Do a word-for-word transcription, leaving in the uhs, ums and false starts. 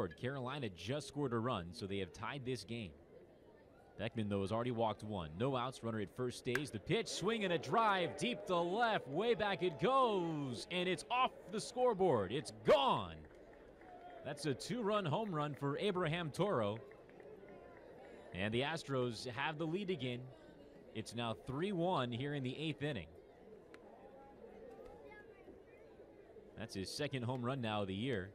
scored. Carolina just scored a run, so they have tied this game. Beckman, though, has already walked one. No outs, runner at first stays. The pitch, swing and a drive, deep to left, way back it goes, and it's off the scoreboard. It's gone. That's a two-run home run for Abraham Toro. And the Astros have the lead again. It's now three one here in the eighth inning. That's his second home run now of the year.